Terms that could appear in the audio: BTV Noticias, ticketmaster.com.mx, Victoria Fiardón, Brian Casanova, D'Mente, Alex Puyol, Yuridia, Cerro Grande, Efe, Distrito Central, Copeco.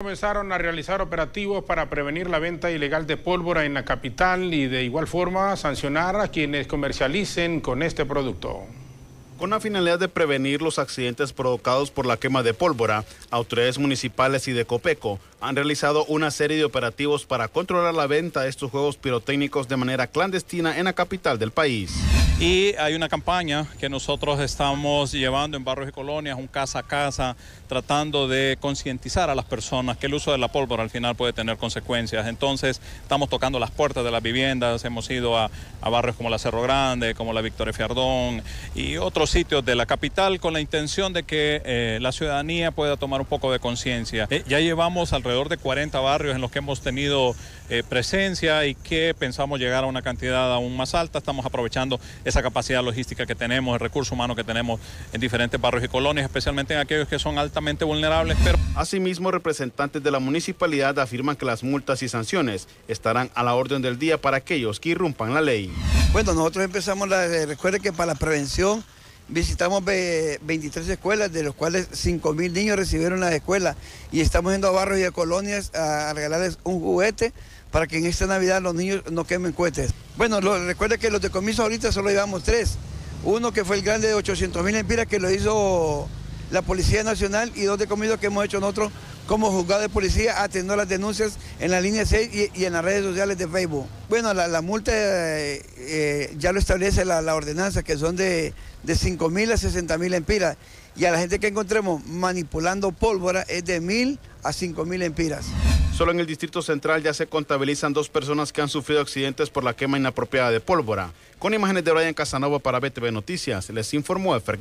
Comenzaron a realizar operativos para prevenir la venta ilegal de pólvora en la capital y de igual forma sancionar a quienes comercialicen con este producto. Con la finalidad de prevenir los accidentes provocados por la quema de pólvora, autoridades municipales y de Copeco han realizado una serie de operativos para controlar la venta de estos juegos pirotécnicos de manera clandestina en la capital del país. Y hay una campaña que nosotros estamos llevando en barrios y colonias, un casa a casa, tratando de concientizar a las personas que el uso de la pólvora al final puede tener consecuencias. Entonces, estamos tocando las puertas de las viviendas, hemos ido a barrios como la Cerro Grande, como la Victoria Fiardón y otros sitios de la capital con la intención de que la ciudadanía pueda tomar un poco de conciencia. Ya llevamos alrededor de 40 barrios en los que hemos tenido presencia y que pensamos llegar a una cantidad aún más alta. Estamos aprovechando esa capacidad logística que tenemos, el recurso humano que tenemos en diferentes barrios y colonias, especialmente en aquellos que son altamente vulnerables. Asimismo, representantes de la municipalidad afirman que las multas y sanciones estarán a la orden del día para aquellos que irrumpan la ley. Bueno, nosotros empezamos, recuerden que para la prevención visitamos 23 escuelas, de los cuales 5.000 niños recibieron las escuelas, y estamos yendo a barrios y a colonias a regalarles un juguete para que en esta Navidad los niños no quemen cohetes. Bueno, recuerda que los decomisos ahorita solo llevamos 3. Uno que fue el grande de 800.000 empiras que lo hizo la Policía Nacional, y 2 decomisos que hemos hecho nosotros como juzgado de policía atendiendo las denuncias en la línea 6 y en las redes sociales de Facebook. Bueno, la multa ya lo establece la ordenanza, que son de 5.000 a 60.000 empiras. Y a la gente que encontremos manipulando pólvora es de 1.000 a 5.000 empiras. Solo en el Distrito Central ya se contabilizan 2 personas que han sufrido accidentes por la quema inapropiada de pólvora. Con imágenes de Brian Casanova para BTV Noticias, les informó Efe.